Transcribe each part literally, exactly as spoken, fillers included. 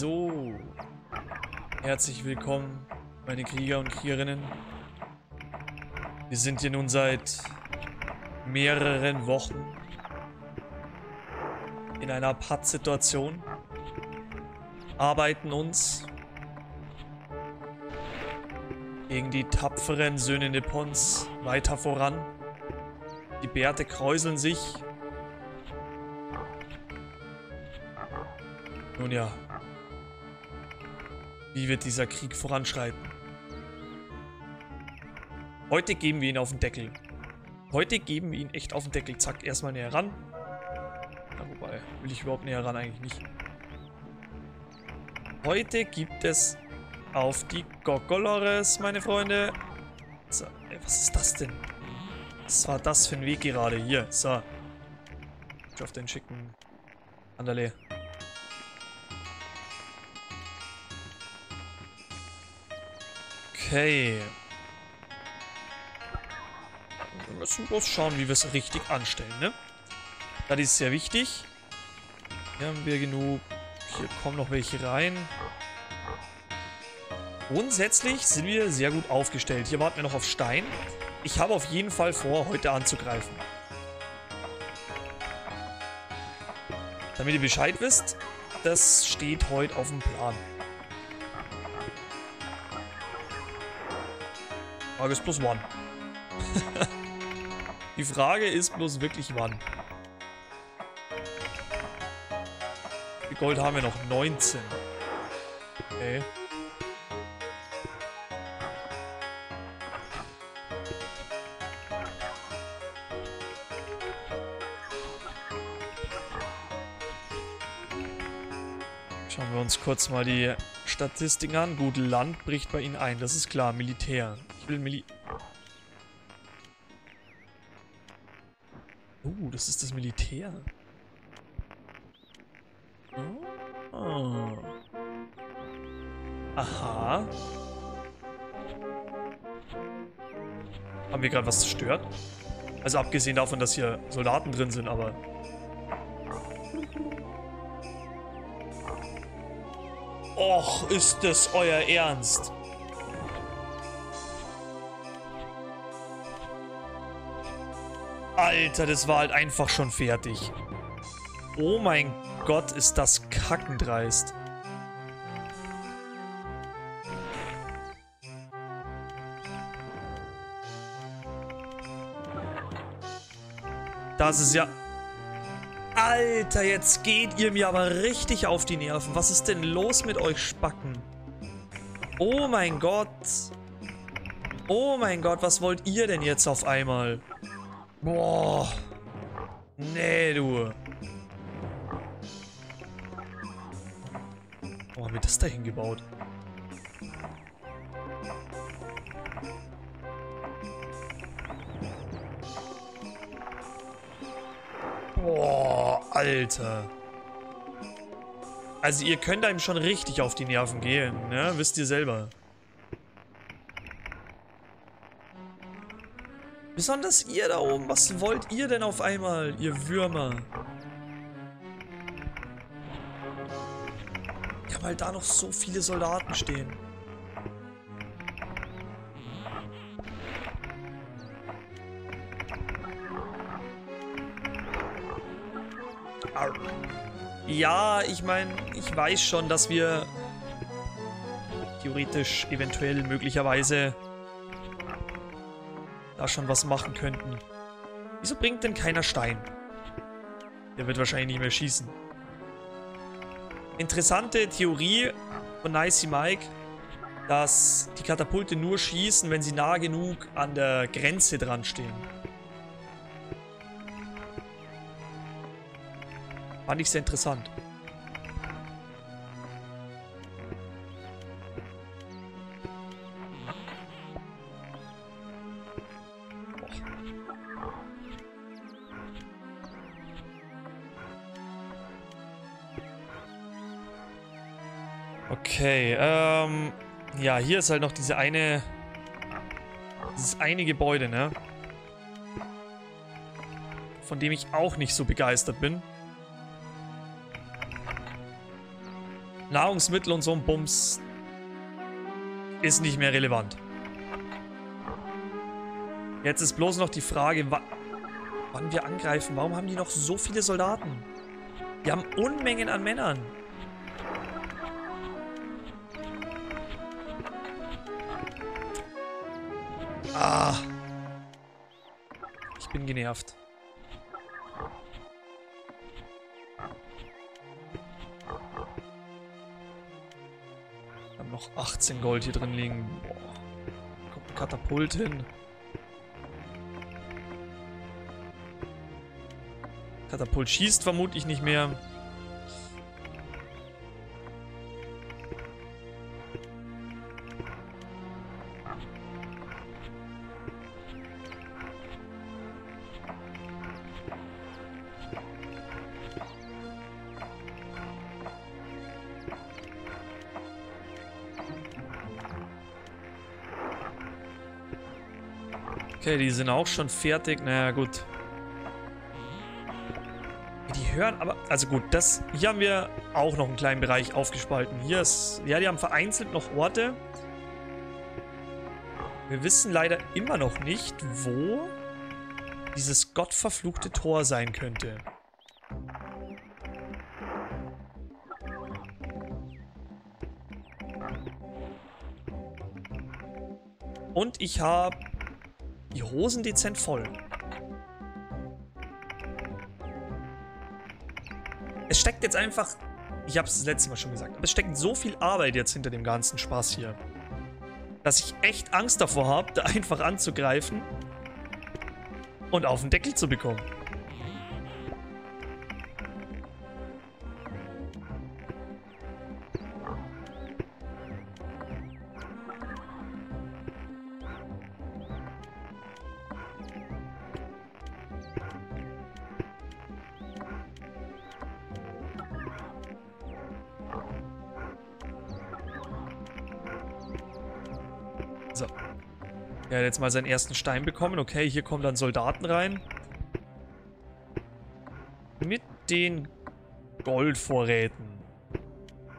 So, herzlich willkommen, meine Krieger und Kriegerinnen. Wir sind hier nun seit mehreren Wochen in einer Pattsituation, arbeiten uns gegen die tapferen Söhne Nippons weiter voran. Die Bärte kräuseln sich. Nun ja, wie wird dieser Krieg voranschreiten? Heute geben wir ihn auf den Deckel. Heute geben wir ihn echt auf den Deckel. Zack, erstmal näher ran. Na, wobei, will ich überhaupt näher ran? Eigentlich nicht. Heute gibt es auf die Gogolores, meine Freunde. So, ey, was ist das denn? Was war das für ein Weg gerade? Hier, so. Ich auf den schicken Anderle. Okay. Wir müssen bloß schauen, wie wir es richtig anstellen, ne? Das ist sehr wichtig. Hier haben wir genug. Hier kommen noch welche rein. Grundsätzlich sind wir sehr gut aufgestellt. Hier warten wir noch auf Stein. Ich habe auf jeden Fall vor, heute anzugreifen. Damit ihr Bescheid wisst, das steht heute auf dem Plan. Frage ist bloß wann. Die Frage ist bloß wirklich wann. Wie viel Gold haben wir noch? neunzehn. Okay. Schauen wir uns kurz mal die Statistiken an. Gut, Land bricht bei ihnen ein, das ist klar. Militär. Mili oh, das ist das Militär. Oh. Oh. Aha. Haben wir gerade was zerstört? Also abgesehen davon, dass hier Soldaten drin sind, aber... Och, ist das euer Ernst? Alter, das war halt einfach schon fertig. Oh mein Gott, ist das kackendreist. Das ist ja... Alter, jetzt geht ihr mir aber richtig auf die Nerven. Was ist denn los mit euch Spacken? Oh mein Gott. Oh mein Gott, was wollt ihr denn jetzt auf einmal? Boah. Nee, du. Warum haben wir das da hingebaut? Boah, Alter. Also ihr könnt einem schon richtig auf die Nerven gehen, ne? Wisst ihr selber. Besonders ihr da oben, was wollt ihr denn auf einmal, ihr Würmer? Ich habe halt da noch so viele Soldaten stehen. Arr. Ja, ich meine, ich weiß schon, dass wir theoretisch, eventuell, möglicherweise... da schon was machen könnten. Wieso bringt denn keiner Stein? Der wird wahrscheinlich nicht mehr schießen. Interessante Theorie von Nicey Mike, dass die Katapulte nur schießen, wenn sie nah genug an der Grenze dran stehen. Fand ich sehr interessant. Okay, ähm, ja, hier ist halt noch diese eine, dieses eine Gebäude, ne? Von dem ich auch nicht so begeistert bin. Nahrungsmittel und so ein Bums ist nicht mehr relevant. Jetzt ist bloß noch die Frage, wa wann wir angreifen. Warum haben die noch so viele Soldaten? Die haben Unmengen an Männern. Ah. Ich bin genervt. Wir haben noch achtzehn Gold hier drin liegen. Boah. Kommt ein Katapult hin. Katapult schießt vermutlich nicht mehr. Okay, die sind auch schon fertig. Naja, gut. Die hören aber... Also gut, das... Hier haben wir auch noch einen kleinen Bereich aufgespalten. Hier ist... Ja, die haben vereinzelt noch Orte. Wir wissen leider immer noch nicht, wo dieses gottverfluchte Tor sein könnte. Und ich habe... die Hosen dezent voll. Es steckt jetzt einfach... Ich habe es das letzte Mal schon gesagt. Aber es steckt so viel Arbeit jetzt hinter dem ganzen Spaß hier. Dass ich echt Angst davor habe, da einfach anzugreifen. Und auf den Deckel zu bekommen. Er hat jetzt mal seinen ersten Stein bekommen. Okay, hier kommen dann Soldaten rein. Mit den Goldvorräten.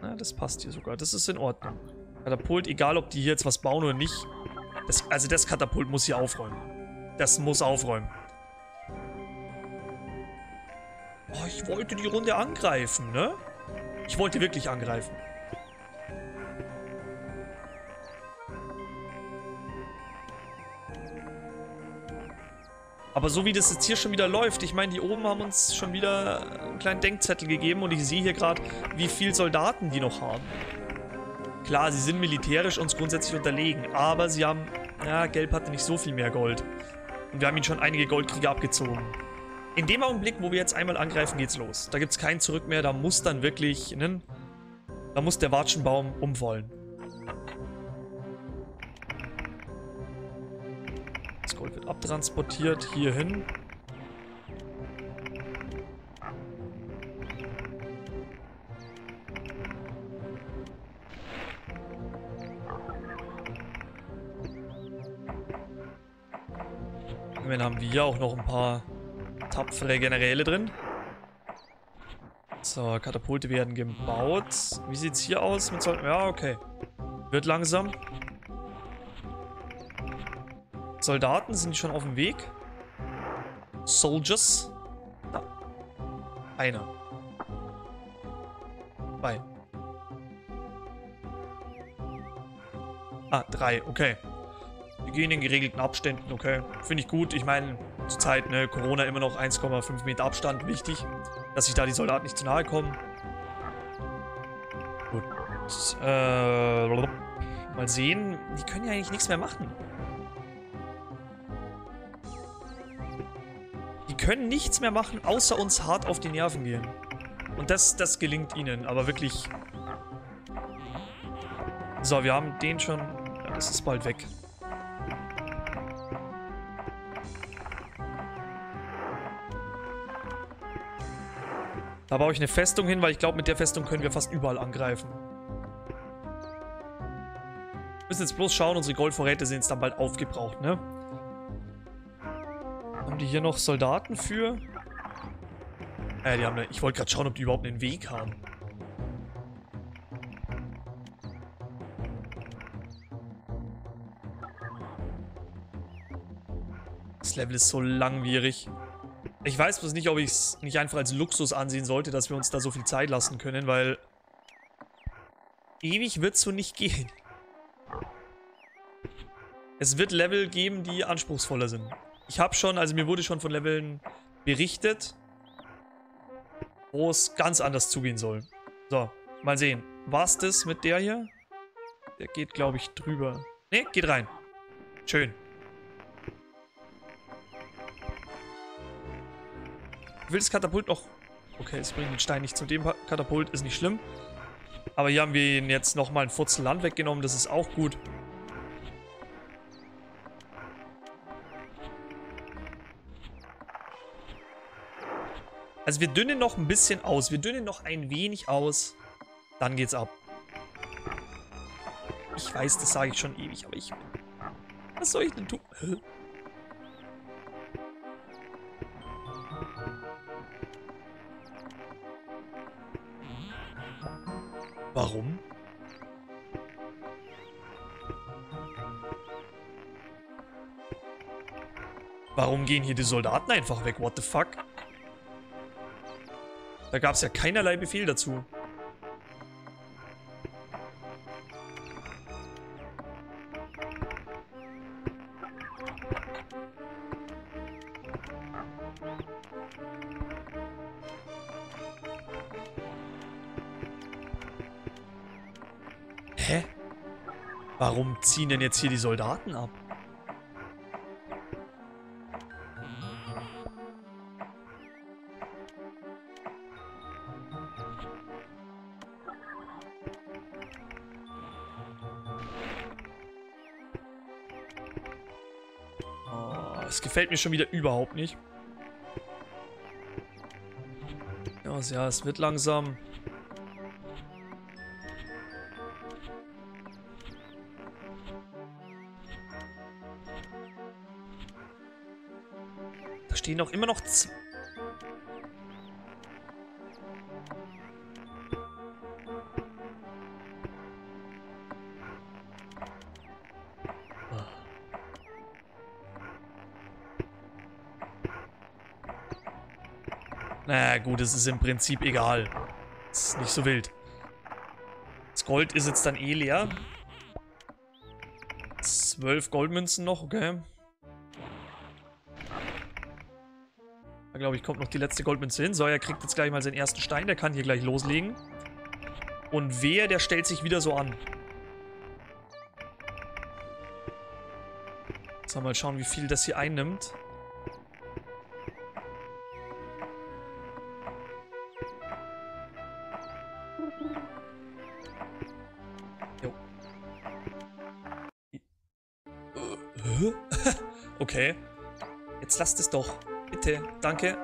Na, das passt hier sogar. Das ist in Ordnung. Katapult, egal ob die hier jetzt was bauen oder nicht. Das, also das Katapult muss hier aufräumen. Das muss aufräumen. Oh, ich wollte die Runde angreifen, ne? Ich wollte wirklich angreifen. Aber so wie das jetzt hier schon wieder läuft, ich meine, die oben haben uns schon wieder einen kleinen Denkzettel gegeben und ich sehe hier gerade, wie viele Soldaten die noch haben. Klar, sie sind militärisch uns grundsätzlich unterlegen, aber sie haben... Ja, Gelb hatte nicht so viel mehr Gold. Und wir haben ihnen schon einige Goldkriege abgezogen. In dem Augenblick, wo wir jetzt einmal angreifen, geht's los. Da gibt's kein Zurück mehr, da muss dann wirklich... Ne? Da muss der Watschenbaum umfallen. Gold wird abtransportiert hierhin. Und dann haben wir hier auch noch ein paar tapfere Generäle drin. So, Katapulte werden gebaut. Wie sieht's hier aus? Mit Soldaten? Ja, okay. Wird langsam. Soldaten sind schon auf dem Weg. Soldiers. Da. Einer. Zwei. Ah, drei. Okay. Wir gehen in geregelten Abständen. Okay. Finde ich gut. Ich meine, zur Zeit, ne, Corona immer noch eins Komma fünf Meter Abstand. Wichtig, dass sich da die Soldaten nicht zu nahe kommen. Gut. Äh, mal sehen. Die können ja eigentlich nichts mehr machen. Können nichts mehr machen, außer uns hart auf die Nerven gehen. Und das, das gelingt ihnen, aber wirklich. So, wir haben den schon... Ja, das ist bald weg. Da baue ich eine Festung hin, weil ich glaube, mit der Festung können wir fast überall angreifen. Wir müssen jetzt bloß schauen, unsere Goldvorräte sind jetzt dann bald aufgebraucht, ne? Haben die hier noch Soldaten für? Äh, die haben eine, ich wollte gerade schauen, ob die überhaupt einen Weg haben. Das Level ist so langwierig. Ich weiß bloß nicht, ob ich es nicht einfach als Luxus ansehen sollte, dass wir uns da so viel Zeit lassen können, weil ewig wird es so nicht gehen. Es wird Level geben, die anspruchsvoller sind. Ich habe schon, also mir wurde schon von Leveln berichtet, wo es ganz anders zugehen soll. So, mal sehen. War's das mit der hier? Der geht, glaube ich, drüber. Ne, geht rein. Schön. Ich will das Katapult noch... Okay, es bringt den Stein nicht zu dem Katapult, ist nicht schlimm. Aber hier haben wir ihn jetzt nochmal ein Furzel Land weggenommen, das ist auch gut. Also wir dünnen noch ein bisschen aus. Wir dünnen noch ein wenig aus. Dann geht's ab. Ich weiß, das sage ich schon ewig, aber ich... Was soll ich denn tun? Warum? Warum gehen hier die Soldaten einfach weg? What the fuck? Da gab es ja keinerlei Befehl dazu. Hä? Warum ziehen denn jetzt hier die Soldaten ab? Das gefällt mir schon wieder überhaupt nicht. Ja, es wird langsam. Da stehen auch immer noch zwei. Na gut, es ist im Prinzip egal. Das ist nicht so wild. Das Gold ist jetzt dann eh leer. Zwölf Goldmünzen noch, okay. Da glaube ich, kommt noch die letzte Goldmünze hin. So, er kriegt jetzt gleich mal seinen ersten Stein. Der kann hier gleich loslegen. Und wer, der stellt sich wieder so an. Jetzt mal schauen, wie viel das hier einnimmt. Okay. Jetzt lasst es doch. Bitte. Danke.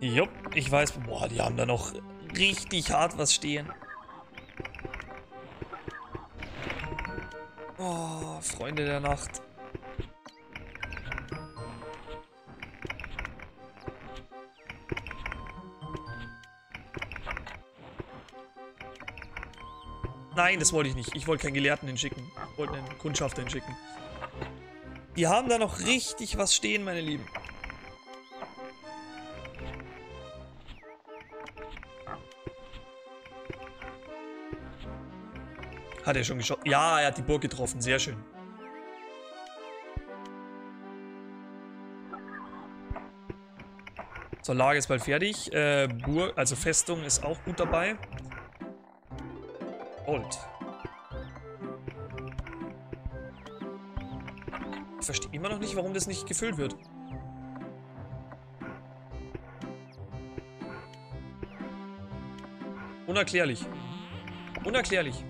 Jupp. Ich weiß. Boah, die haben da noch richtig hart was stehen. Oh, Freunde der Nacht. Nein, das wollte ich nicht. Ich wollte keinen Gelehrten hinschicken. Ich wollte einen Kundschafter hinschicken. Die haben da noch richtig was stehen, meine Lieben. Hat er schon geschossen? Ja, er hat die Burg getroffen. Sehr schön. So, Lage ist bald fertig. Äh, Burg, also Festung ist auch gut dabei. Gold. Ich verstehe immer noch nicht, warum das nicht gefüllt wird. Unerklärlich. Unerklärlich.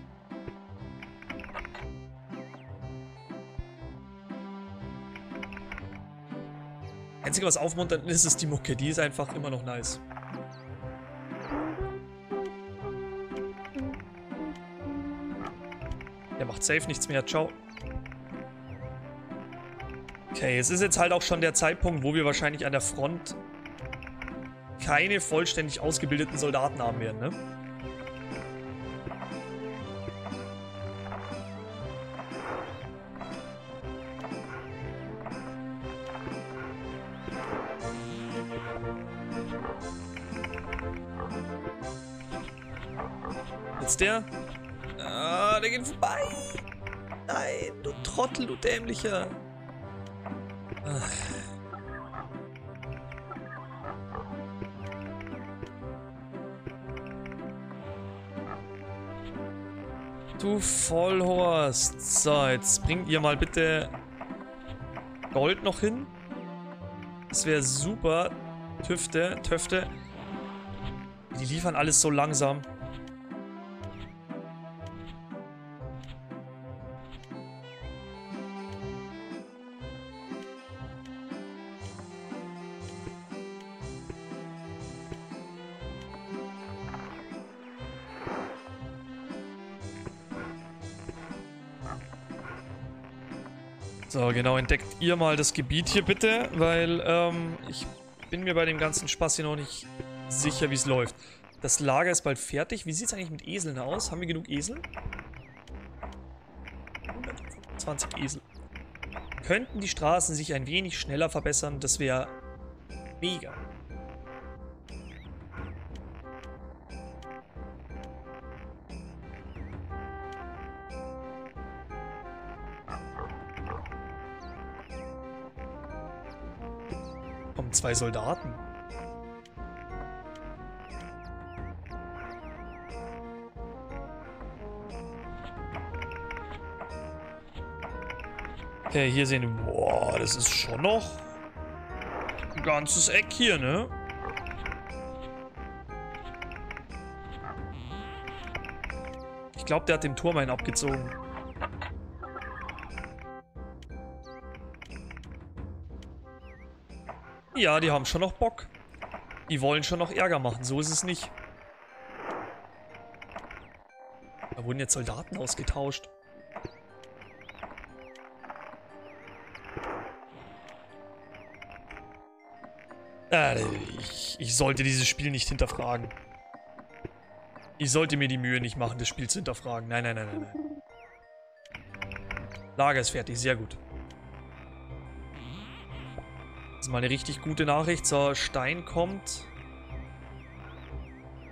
Einzige, was aufmuntert, ist es die Mucke. Die ist einfach immer noch nice. Macht safe nichts mehr. Ciao. Okay, es ist jetzt halt auch schon der Zeitpunkt, wo wir wahrscheinlich an der Front keine vollständig ausgebildeten Soldaten haben werden, ne? Jetzt der? Ah, der geht vorbei! Nein, du Trottel, du Dämlicher! Ach. Du Vollhorst. So, jetzt bringt ihr mal bitte Gold noch hin. Das wäre super. Tüfte, Töfte. Die liefern alles so langsam. So, genau, entdeckt ihr mal das Gebiet hier bitte, weil ähm, ich bin mir bei dem ganzen Spaß hier noch nicht sicher, wie es läuft. Das Lager ist bald fertig. Wie sieht es eigentlich mit Eseln aus? Haben wir genug Esel? hundertzwanzig Esel. Könnten die Straßen sich ein wenig schneller verbessern? Das wäre mega. Zwei Soldaten. Okay, hier sehen wir. Boah, das ist schon noch ein ganzes Eck hier, ne? Ich glaube, der hat dem Turm einen abgezogen. Ja, die haben schon noch Bock. Die wollen schon noch Ärger machen, so ist es nicht. Da wurden jetzt Soldaten ausgetauscht. Äh, ich, ich sollte dieses Spiel nicht hinterfragen. Ich sollte mir die Mühe nicht machen, das Spiel zu hinterfragen. Nein, nein, nein, nein, nein. Lager ist fertig, sehr gut. Mal eine richtig gute Nachricht. So, Stein kommt.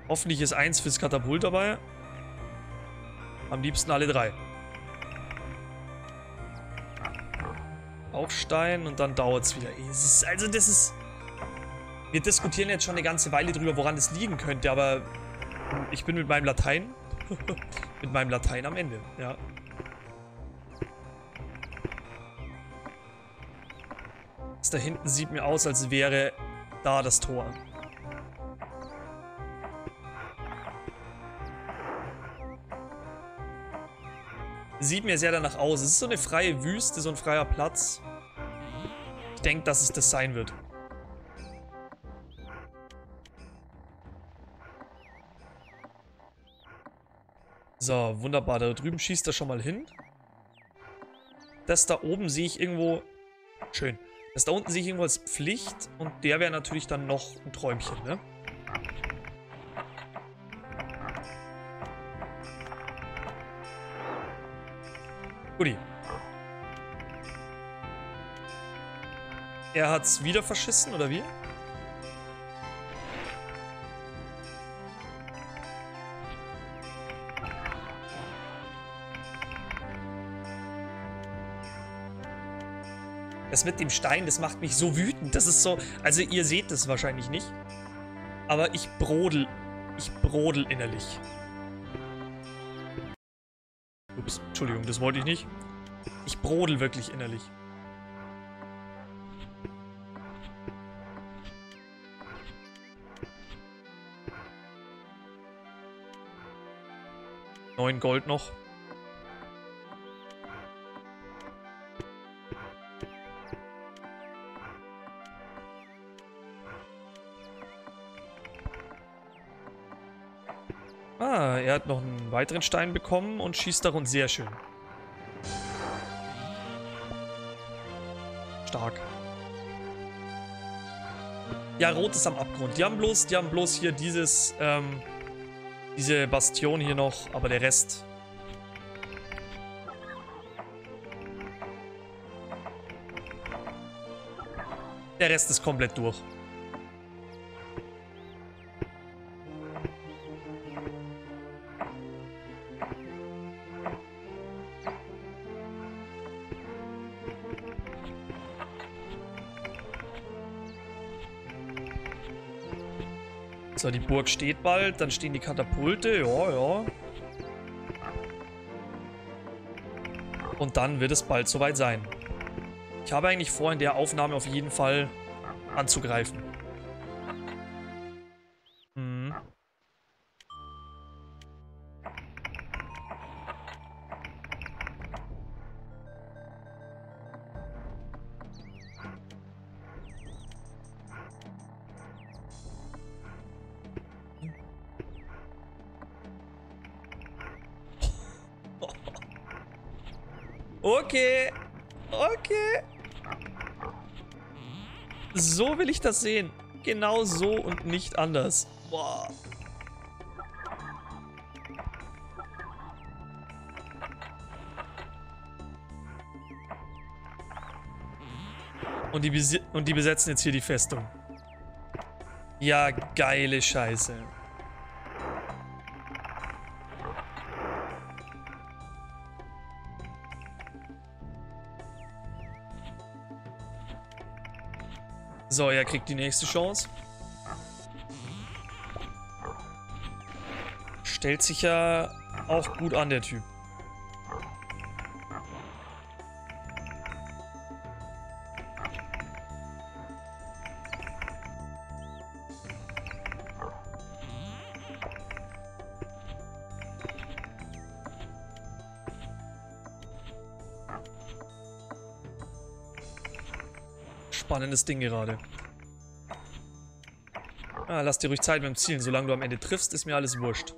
Hoffentlich ist eins fürs Katapult dabei. Am liebsten alle drei. Auch Stein und dann dauert es wieder. Es ist, also das ist... Wir diskutieren jetzt schon eine ganze Weile drüber, woran es liegen könnte, aber ich bin mit meinem Latein mit meinem Latein am Ende, ja. Da hinten sieht mir aus, als wäre da das Tor. Sieht mir sehr danach aus. Es ist so eine freie Wüste, so ein freier Platz. Ich denke, dass es das sein wird. So, wunderbar. Da drüben schießt er schon mal hin. Das da oben sehe ich irgendwo... Schön. Das da unten sehe ich irgendwo als Pflicht und der wäre natürlich dann noch ein Träumchen, ne? Guti. Er hat's wieder verschissen, oder wie? Das mit dem Stein, das macht mich so wütend. Das ist so... Also ihr seht das wahrscheinlich nicht. Aber ich brodel. Ich brodel innerlich. Ups, Entschuldigung, das wollte ich nicht. Ich brodel wirklich innerlich. Neun Gold noch. Ah, er hat noch einen weiteren Stein bekommen und schießt darin sehr schön. Stark. Ja, rot ist am Abgrund. Die haben bloß, die haben bloß hier dieses, ähm, diese Bastion hier noch, aber der Rest. Der Rest ist komplett durch. So, die Burg steht bald, dann stehen die Katapulte, ja, ja. Und dann wird es bald soweit sein. Ich habe eigentlich vor, in der Aufnahme auf jeden Fall anzugreifen. Hm. Okay. Okay. So will ich das sehen. Genau so und nicht anders. Boah. Und die, bes- und die besetzen jetzt hier die Festung. Ja, geile Scheiße. So, er kriegt die nächste Chance. Stellt sich ja auch gut an, der Typ. Spannendes Ding gerade. Ah, lass dir ruhig Zeit beim Zielen. Solange du am Ende triffst, ist mir alles wurscht.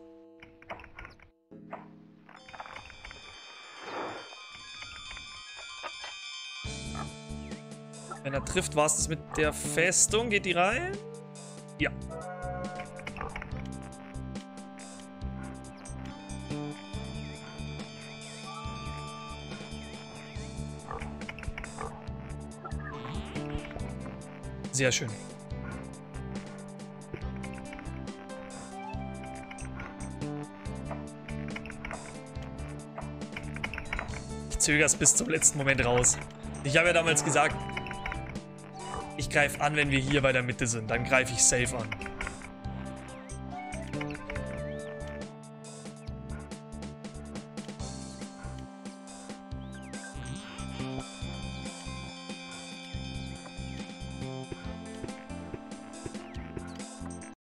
Wenn er trifft, war es das mit der Festung. Geht die rein? Ja. Sehr schön. Ich zögere es bis zum letzten Moment raus. Ich habe ja damals gesagt, ich greife an, wenn wir hier bei der Mitte sind. Dann greife ich safe an.